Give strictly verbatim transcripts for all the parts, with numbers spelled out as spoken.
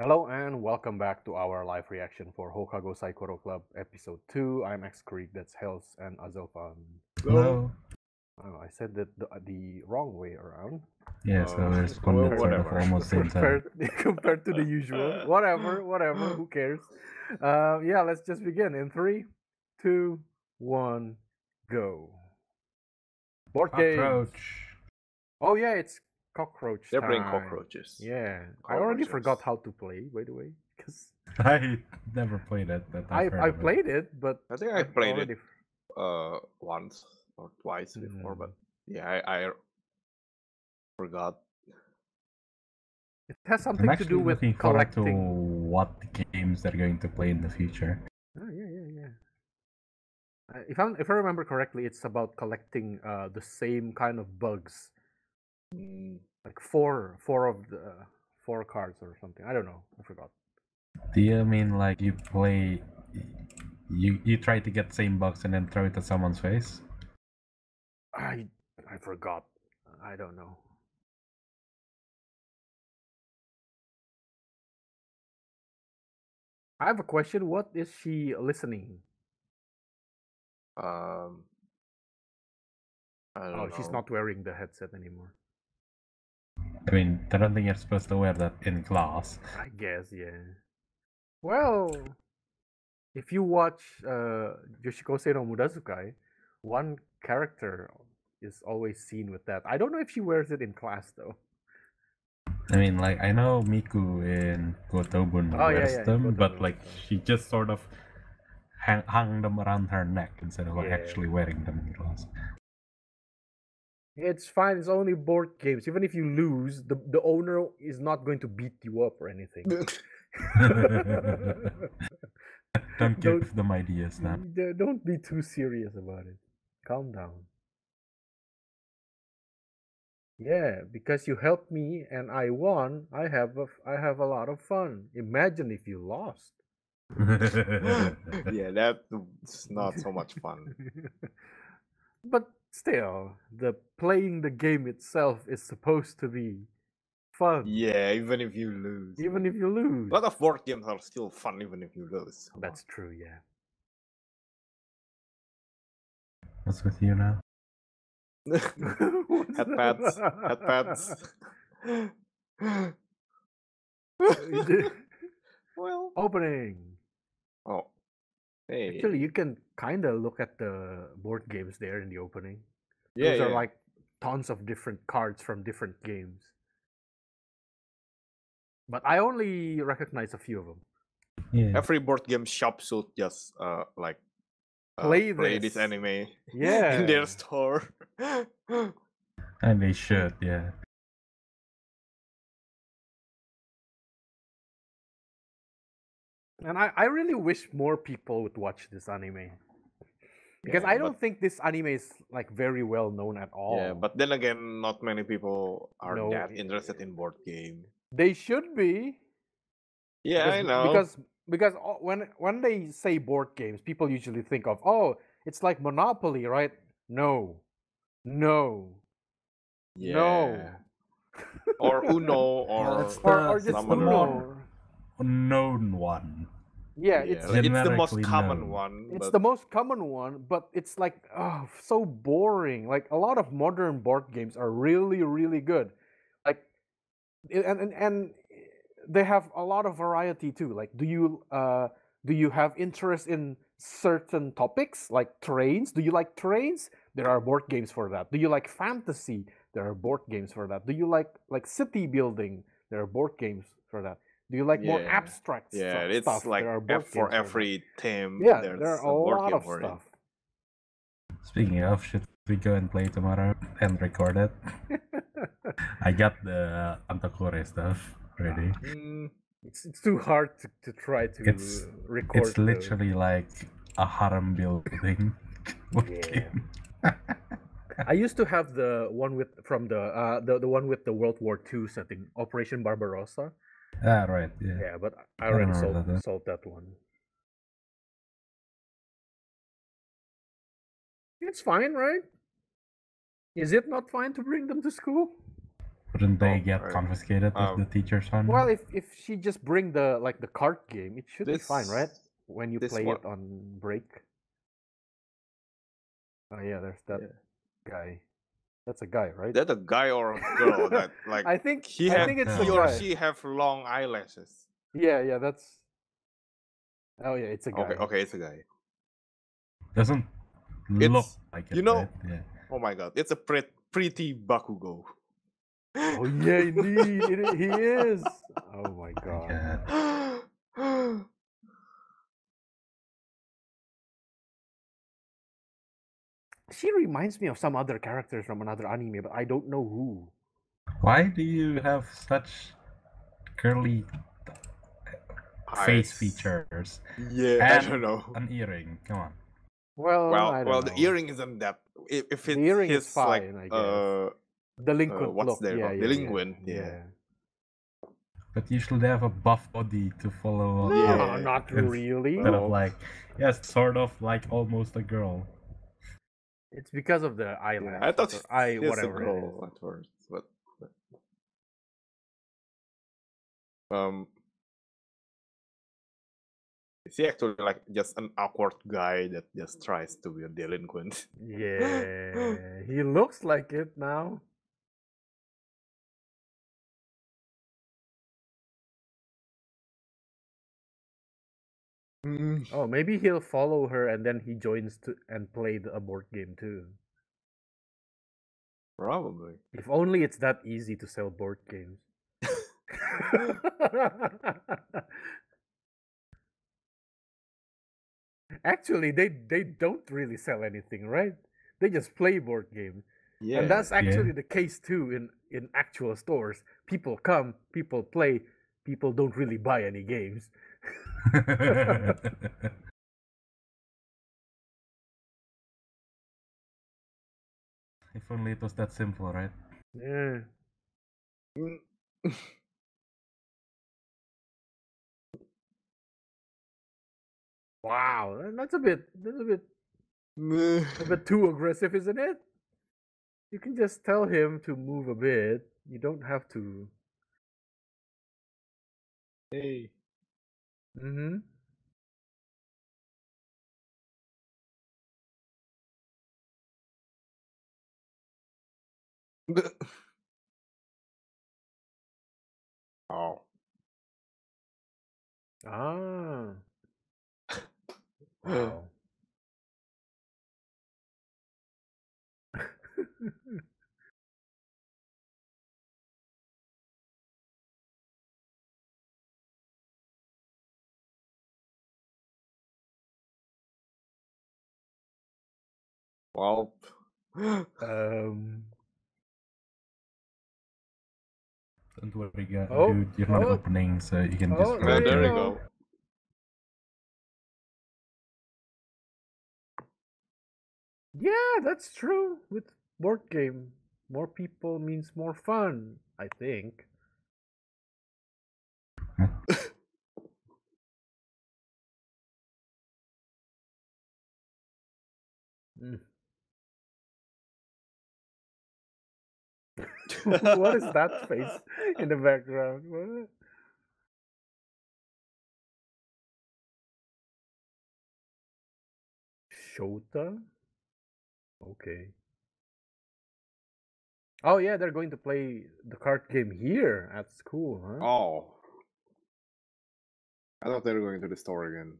Hello and welcome back to our live reaction for Houkago Saikoro Club Episode two. I'm X-Creek, that's Hells, and Azelfan. Hello. Oh, I said that the, the wrong way around. Yeah, so uh, it's well, whatever. Almost same time. compared, compared to the usual. Whatever, whatever, who cares? Uh, yeah, let's just begin in three, two, one, go. Board game. Cockroach. Oh yeah, it's Cockroach They're time. Playing cockroaches. Yeah. Cockroaches. I already forgot how to play, by the way. Cause I never played it. But I, I played it. it, but... I think I played already... it uh, once or twice mm. before, but yeah, I, I forgot. It has something to do with collecting. I'm actually looking forward to what games they're going to play in the future. Oh, yeah, yeah, yeah. Uh, if, I'm, if I remember correctly, it's about collecting uh, the same kind of bugs. Like four, four of the uh, four cards or something. I don't know. I forgot. Do you mean like you play, you you try to get same bugs and then throw it at someone's face? I I forgot. I don't know. I have a question. What is she listening? Um. I don't oh, know. She's not wearing the headset anymore. I mean, I don't think you're supposed to wear that in class. I guess, yeah. Well, if you watch uh, Yoshikose no Mudazukai, one character is always seen with that. I don't know if she wears it in class, though. I mean, like, I know Miku in Gotobun oh, wears yeah, yeah, them, Gotobun, but, like, she just sort of hang hung them around her neck instead of like, yeah. actually wearing them in class. It's fine, it's only board games. Even if you lose, the, the owner is not going to beat you up or anything. Don't give them ideas now. Don't be too serious about it. Calm down. Yeah, because you helped me and I won, I have a, I have a lot of fun. Imagine if you lost. Yeah, that's not so much fun. But still, the playing the game itself is supposed to be fun. Yeah, even if you lose. Even if you lose. A lot of board games are still fun even if you lose. That's true, yeah. What's with you now? Head pats. Head pats. Well, opening. Oh. Hey. Actually, you can kind of look at the board games there in the opening. Yeah, Those yeah. are like tons of different cards from different games. But I only recognize a few of them. Yeah. Every board game shop should just uh, like uh, play, play this. this anime yeah. in their store. And they should, yeah. And I, I really wish more people would watch this anime. Because yeah, I don't but, think this anime is like very well known at all. Yeah, but then again, not many people are no, that interested in board game. They should be. Yeah, because, I know. Because because when when they say board games, people usually think of, oh, it's like Monopoly, right? No. No. Yeah. No. Or Uno or, no, or, or just Uno. Known one. Yeah, it's, yeah, it's the most common known. one. But... It's the most common one, but it's like, oh, so boring. Like, a lot of modern board games are really, really good. Like, and and, and they have a lot of variety too. Like, do you uh, do you have interest in certain topics, like trains? Do you like trains? There are board games for that. Do you like fantasy? There are board games for that. Do you like like city building? There are board games for that. Do you like yeah. more abstract yeah, stuff? Yeah, it's stuff. like F for every theme. Yeah, there's there are a lot of stuff. It. Speaking of, should we go and play tomorrow and record it? I got the Antakore stuff ready. Mm, it's, it's too hard to, to try to it's, record. It's literally though. like a harem building. Yeah. I used to have the one with from the uh, the the one with the World War Two setting, Operation Barbarossa. Ah, right, yeah. Yeah, but I already I sold, that. sold that one. It's fine, right? Is it not fine to bring them to school? Wouldn't they oh, get right. confiscated um, if the teacher's on? Well, if, if she just bring the like the card game, it should this, be fine, right? When you play one. it on break. Oh yeah, there's that yeah. guy. That's a guy, right? That's a guy or a girl that like. I think he I have, think it's he or guy. she have long eyelashes. Yeah, yeah, that's. Oh yeah, it's a guy. Okay, okay, it's a guy. Doesn't it's, look like it. You know. Right? Yeah. Oh my god, it's a pre pretty Bakugo. Oh yeah, indeed, it, he is. Oh my god. Yeah. She reminds me of some other characters from another anime, but I don't know who. Why do you have such curly face features? Yeah, and I don't know. An earring. Come on. Well, well, I don't well know. The earring isn't that. If, if it's the earring his, is fine, like, I guess. Uh, delinquent. Uh, what's their yeah, yeah, delinquent? Yeah. yeah. yeah. But you should have a buff body to follow. No, yeah. not really. Instead of like, yes, sort of like almost a girl. It's because of the eyelash. Yeah, I thought or eye, whatever. A girl at first, but, but um, is he actually like just an awkward guy that just tries to be a delinquent? Yeah, he looks like it now. Mm. Oh, maybe he'll follow her and then he joins to and play the board game too. Probably. If only it's that easy to sell board games. Actually, they they don't really sell anything, right? They just play board games. Yeah. And that's actually yeah. the case too in in actual stores. People come, people play, people don't really buy any games. If only it was that simple, right? Yeah. Wow, that's a bit, that's a bit, a bit too aggressive, isn't it? You can just tell him to move a bit. You don't have to. Hey. Mm-hmm. Oh. Ah. Wow. Well, um, don't worry, guys. Oh, dude, you're not oh, opening, so you can just. Oh, there, there we go. Yeah, that's true. With board game, more people means more fun, I think. mm. What is that face in the background? What? Shota? Okay. Oh yeah, they're going to play the card game here at school, huh? Oh. I thought they were going to the store again.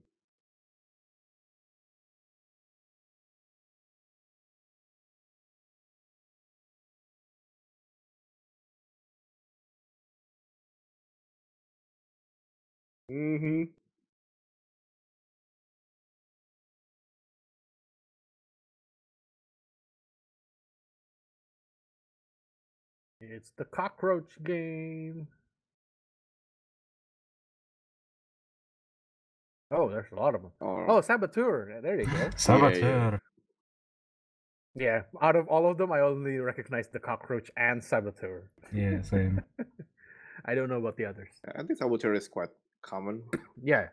Mm-hmm. It's the cockroach game. Oh, there's a lot of them. Oh, oh Saboteur. There you go. Saboteur. Yeah, yeah, out of all of them, I only recognize the cockroach and Saboteur. Yeah, same. I don't know about the others. I think Saboteur is quite common. Yeah.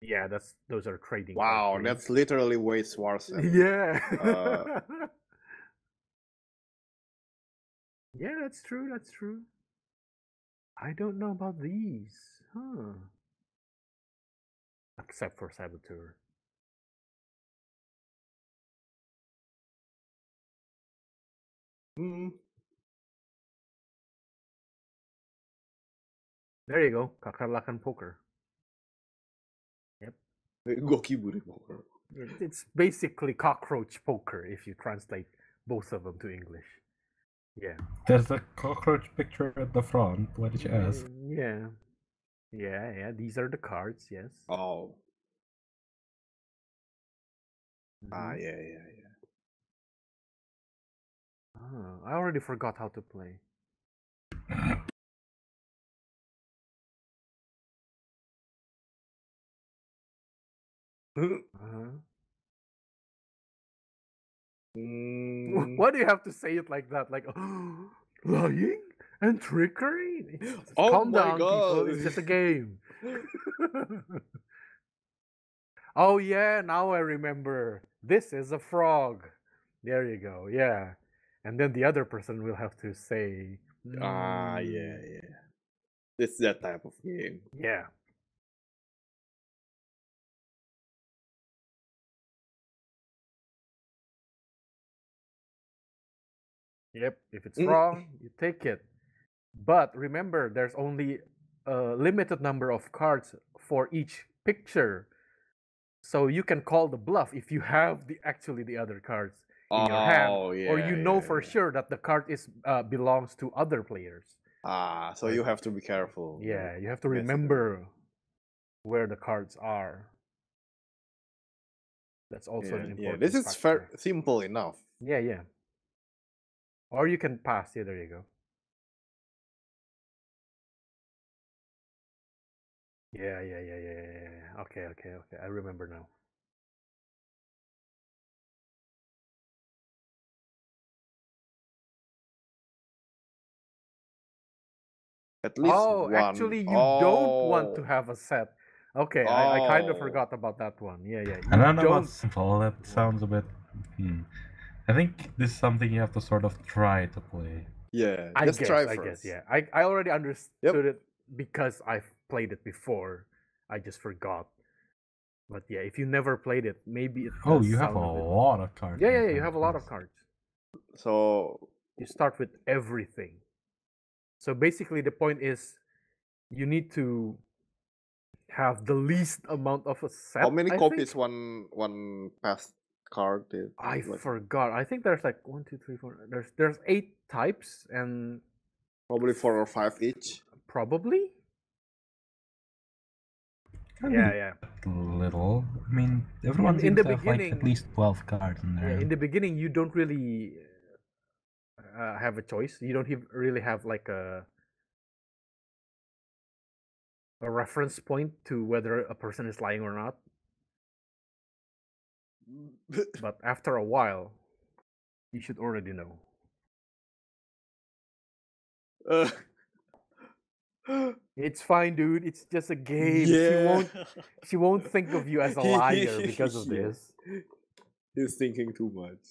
Yeah, that's those are trading. Wow, cards. That's literally way Swarson. Yeah. uh, Yeah, that's true, that's true. I don't know about these, huh? Except for Saboteur. Mm-hmm. There you go, Kakrablakan Poker. Yep. Gokiburi Poker. It's basically cockroach poker if you translate both of them to English. Yeah. There's a cockroach picture at the front. What did you ask? Yeah. Yeah, yeah. These are the cards, yes. Oh. Mm-hmm. Ah, yeah, yeah, yeah. Oh, I already forgot how to play. Uh-huh. Mm. Why do you have to say it like that? Like, oh, lying and trickery? Oh, calm my down, God. People. It's just a game. Oh, yeah, now I remember. This is a frog. There you go, yeah. And then the other person will have to say... Mm. Ah, yeah, yeah. It's that type of game. Yeah. Yep, if it's wrong, you take it. But remember, there's only a limited number of cards for each picture. So you can call the bluff if you have the actually the other cards in oh, your hand. Yeah, or you know yeah, for yeah. sure that the card is uh, belongs to other players. Ah, so you have to be careful. Yeah, you have to remember where the cards are. That's also yeah, an important yeah. This is fair, simple enough. Yeah, yeah. Or you can pass. Yeah, there you go. Yeah, yeah, yeah, yeah, yeah. Okay, okay, okay. I remember now. At least oh, one. Actually, you oh. don't want to have a set. Okay, oh. I, I kind of forgot about that one. Yeah, yeah. You I don't know don't... about simple. That sounds a bit... Hmm. I think this is something you have to sort of try to play. Yeah, I just guess, try first. I guess, yeah. I, I already understood yep. it because I've played it before. I just forgot. But yeah, if you never played it, maybe it Oh, you have a lot of cards. Yeah, yeah, yeah, you have a lot of cards. So... You start with everything. So basically the point is, you need to have the least amount of a set. How many I copies think? one one pass? Card did, I like. forgot. I think there's like one, two, three, four. There's there's eight types and probably four or five each. Probably. Kind yeah, yeah. Little. I mean, everyone in, in the beginning like at least twelve cards in there. Yeah, in the beginning, you don't really uh, have a choice. You don't have, really have like a a reference point to whether a person is lying or not. But after a while, you should already know. Uh. It's fine, dude. It's just a game. Yeah. She won't. She won't think of you as a liar because of this. He's thinking too much.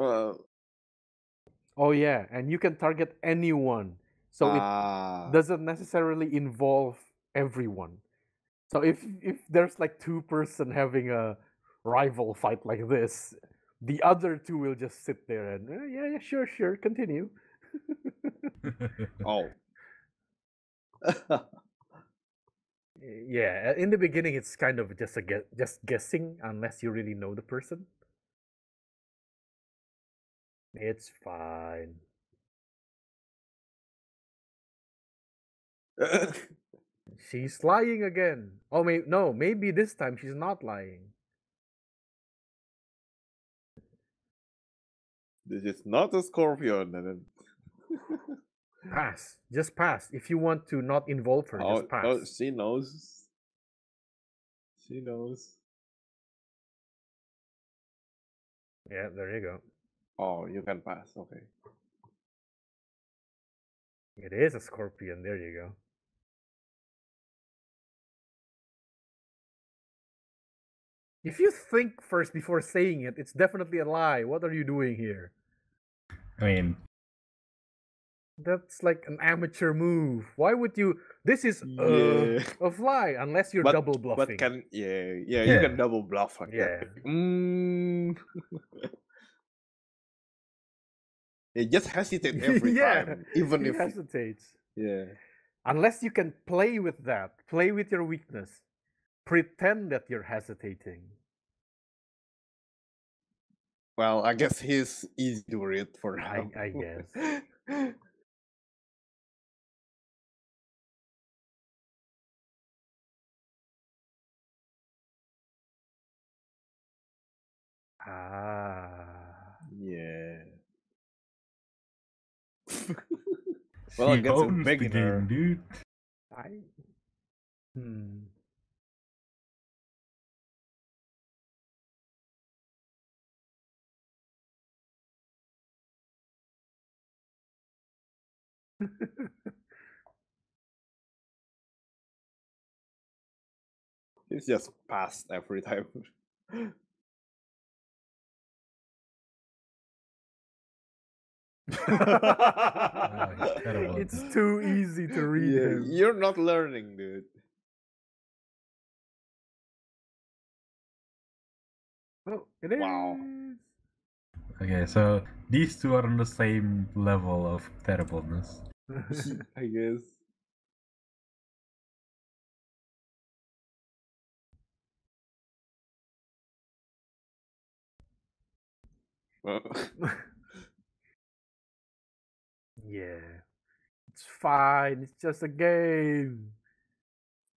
Uh. Oh yeah, and you can target anyone. So ah. it doesn't necessarily involve everyone. So if if there's like two person having a rival fight like this, the other two will just sit there and eh, yeah, yeah, sure, sure, continue. oh. Yeah, in the beginning it's kind of just a guess, just guessing unless you really know the person. It's fine. She's lying again. Oh, may no, maybe this time she's not lying. This is not a scorpion. Pass. Just pass. If you want to not involve her, oh, just pass. Oh, she knows. She knows. Yeah, there you go. Oh, you can pass. Okay. It is a scorpion. There you go. If you think first before saying it, it's definitely a lie. What are you doing here? I mean... that's like an amateur move. Why would you... This is yeah. uh, a lie, unless you're but, double bluffing. But can... Yeah, yeah, yeah, you can double bluff like yeah. that. Mm. It just hesitates every yeah. time. Even if... hesitates. Yeah. Unless you can play with that. Play with your weakness. Pretend that you're hesitating. Well, I guess he's easy to read for now. I, I guess. Ah. Yeah. Well, I guess it's big game, dude. I... Hmm. It's just passed every time. Oh, it's, it's too easy to read. Yeah, you're not learning, dude. Oh, it is. Wow. Okay, so these two are on the same level of terribleness. I guess. Well. Yeah. It's fine. It's just a game.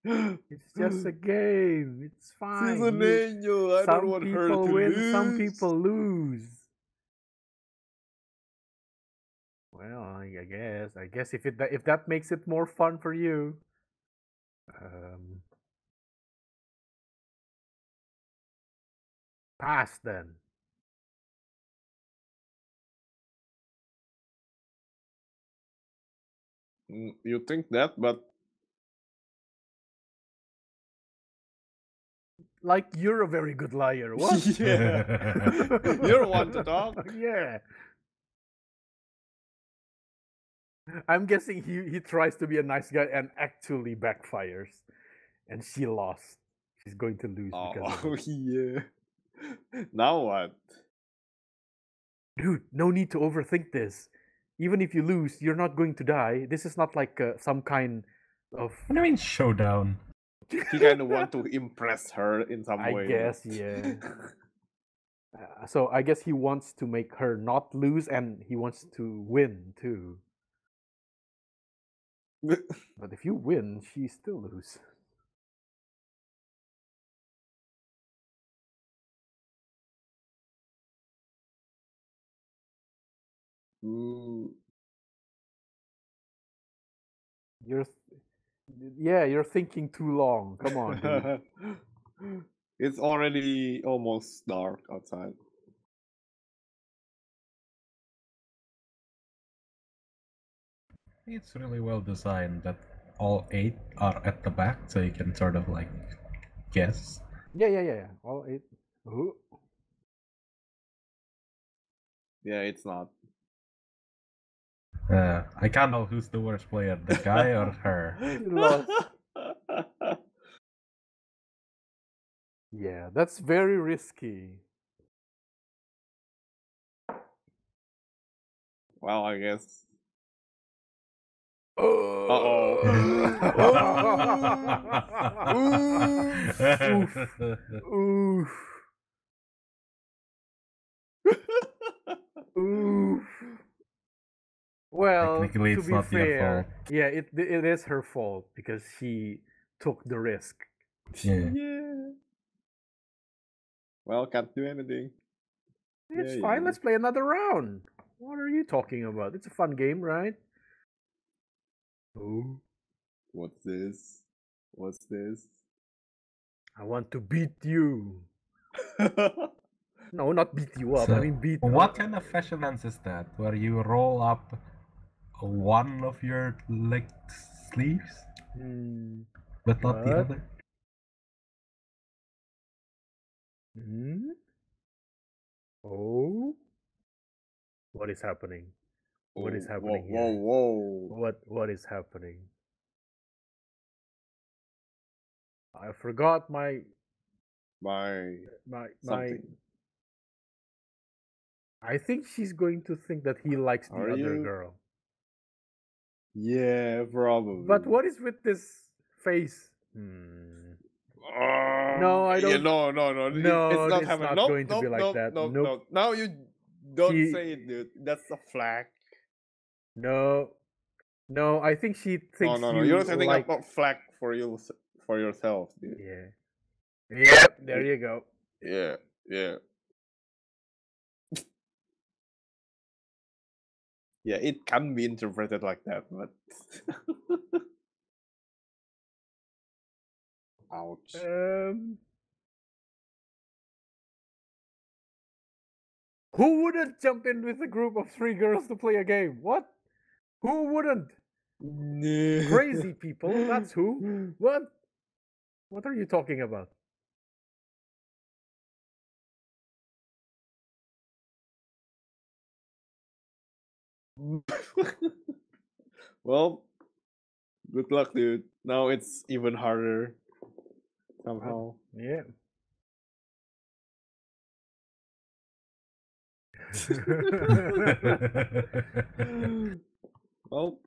It's just a game. It's fine. She's an angel. I don't want her to lose. Some people lose. Well, I guess. I guess if it if that makes it more fun for you. Um, pass then. You think that, but like you're a very good liar. What? Yeah. You're one to talk. Yeah. I'm guessing he, he tries to be a nice guy and actually backfires. And she lost. She's going to lose. Oh, because yeah. Now what? Dude, no need to overthink this. Even if you lose, you're not going to die. This is not like uh, some kind of... What do you mean showdown? He kind of want to impress her in some I way. I guess, yeah. uh, so I guess he wants to make her not lose and he wants to win too. But if you win, she still loses. Mm. You're, yeah, you're thinking too long. Come on, dude. It's already almost dark outside. It's really well designed that all eight are at the back, so you can sort of like guess. Yeah, yeah, yeah, yeah. All eight. Ooh. Yeah, it's not. Uh, I can't know who's the worst player, the guy or her. Yeah, that's very risky. Well, I guess. Oh. Uh-oh. Oof. Oof. Oof. Oof. Well, technically, it's to be not fair, your fault. Yeah, it it is her fault because she took the risk. Yeah. yeah. Well, can't do anything. It's yeah, fine. Yeah. Let's play another round. What are you talking about? It's a fun game, right? Oh, what's this? What's this? I want to beat you. No, not beat you up. So, I mean beat. What up. Kind of fashionance is that? Where you roll up one of your leg sleeves, mm, but not what? The other. Hmm? Oh? What is happening? What is happening whoa, here? Whoa, whoa. What, what is happening? I forgot my... My... My... Something. My... I think she's going to think that he likes the Are other you? girl. Yeah, probably. But what is with this face? Hmm. Uh, no, I don't... Yeah, no, no, no. No, it's not, it's happening. not nope, going nope, to be like nope, that. Nope, nope. Nope. Now you don't he... say it, dude. That's a flag. No. No, I think she thinks no, no, no. you You're not setting like... up a flag for you... for yourself, dude. Yeah. Yep, there you go. Yeah, yeah. Yeah, it can be interpreted like that, but... Ouch. Um... Who wouldn't jump in with a group of three girls to play a game? What? Who wouldn't? No. Crazy people, that's who. What? What are you talking about? Well, good luck, dude. Now it's even harder. Somehow. Yeah. Well.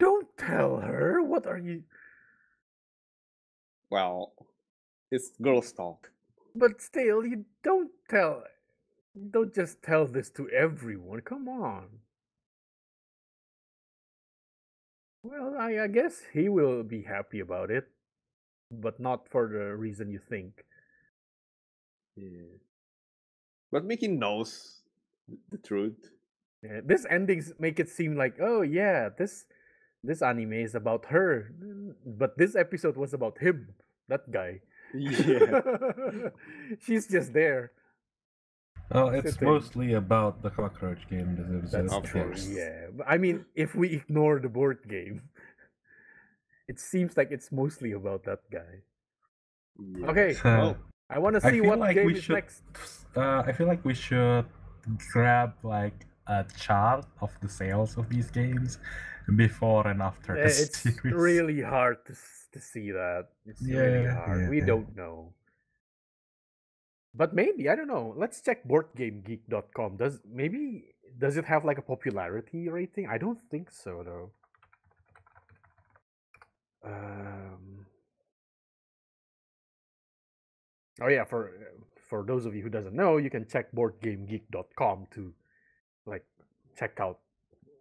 Don't tell her. What are you? Well, it's girls talk. But still, you don't tell. You don't just tell this to everyone. Come on. Well, I, I guess he will be happy about it, but not for the reason you think. Yeah. But Mickey knows the truth. Yeah, this endings make it seem like, oh yeah, this. This anime is about her, but this episode was about him, that guy. Yeah. She's just there. Oh, it's sitting. Mostly about the cockroach game. That's of true. Course. Yeah. I mean, if we ignore the board game, it seems like it's mostly about that guy. Yeah. Okay. Uh, well, I want to see what like game is should, next. Uh, I feel like we should grab like a chart of the sales of these games. Before and after yeah, the it's series. Really hard to, to see that. It's yeah, really hard. Yeah, we yeah. don't know. But maybe, I don't know. Let's check board game geek dot com. Does maybe does it have like a popularity rating? I don't think so though. Um, oh yeah, for for those of you who doesn't know, you can check board game geek dot com to like check out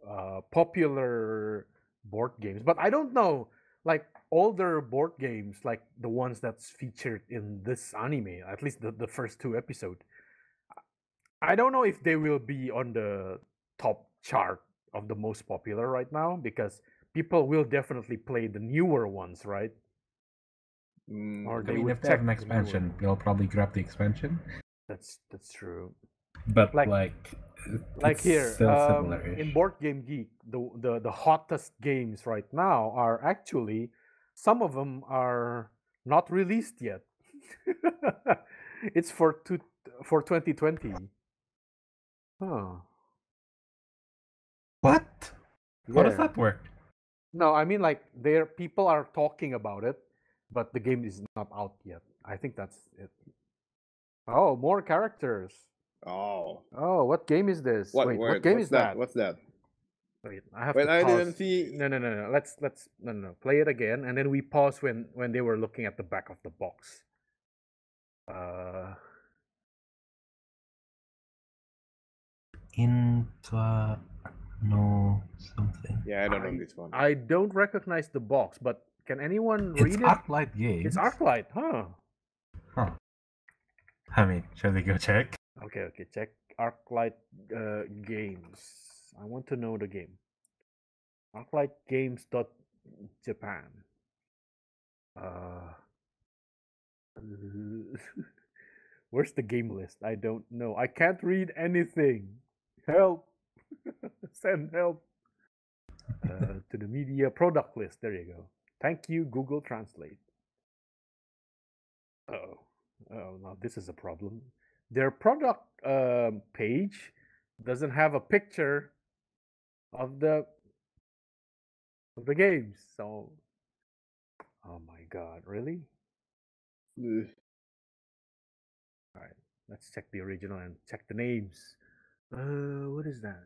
Uh, popular board games, but I don't know, like older board games, like the ones that's featured in this anime, at least the, the first two episodes. I don't know if they will be on the top chart of the most popular right now, because people will definitely play the newer ones, right? Mm, or they I mean, will if check they have an expansion, the they'll probably grab the expansion. That's that's true. But like. like... Like it's here, um, in Board Game Geek, the, the the hottest games right now are actually, some of them are not released yet. It's for two, for twenty twenty. Huh. What? Yeah. How does that work? No, I mean like there people are talking about it, but the game is not out yet. I think that's it. Oh, more characters. Oh. Oh, what game is this? What, Wait, word, what game is that? that? What's that? Wait, I have when to I pause. didn't see. No, no, no, no. Let's let's no, no, no. Play it again, and then we pause when when they were looking at the back of the box. Uh. Inta no something. Yeah, I don't I, know this one. I don't recognize the box, but can anyone it's read it? It's Arclight Games. It's Arclight, huh? Huh. I mean, shall we go check? Okay, okay, check Arclight uh, Games. I want to know the game. Arclight games dot japan. Uh, where's the game list? I don't know. I can't read anything. Help! Send help. uh, to the media product list. There you go. Thank you, Google Translate. Uh-oh. Oh, now this is a problem. Their product uh, page doesn't have a picture of the of the games. So, oh my God, really? Ugh. All right, let's check the original and check the names. Uh, what is that?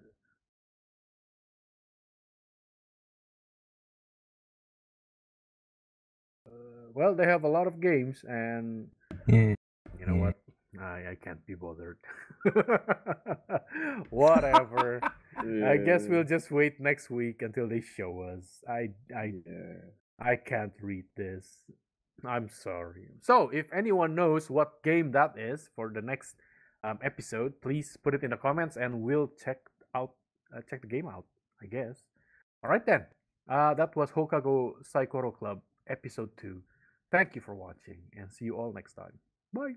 Uh, well, they have a lot of games, and yeah. you know yeah. what? I, I can't be bothered. Whatever. Yeah. I guess we'll just wait next week until they show us. I I yeah. I can't read this. I'm sorry. So, if anyone knows what game that is for the next um, episode, please put it in the comments, and we'll check out uh, check the game out. I guess. All right then. Uh, that was Houkago Saikoro Club episode two. Thank you for watching, and see you all next time. Bye.